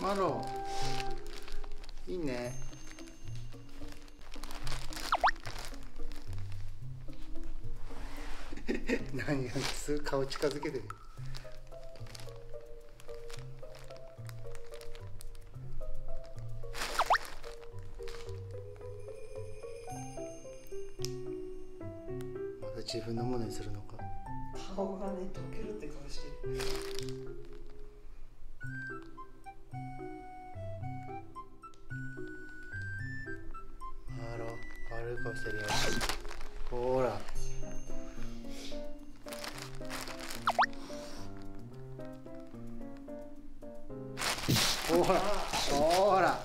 マロンいいね。何やねん、すぐ顔近づけてる。また自分のものにするのか。顔がね、溶けるって顔してる。マロン、悪い顔してるよ。ほら。ほらほら、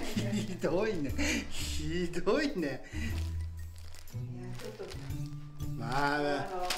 ひどいね、ひどいね。いや、ちょっとまあ。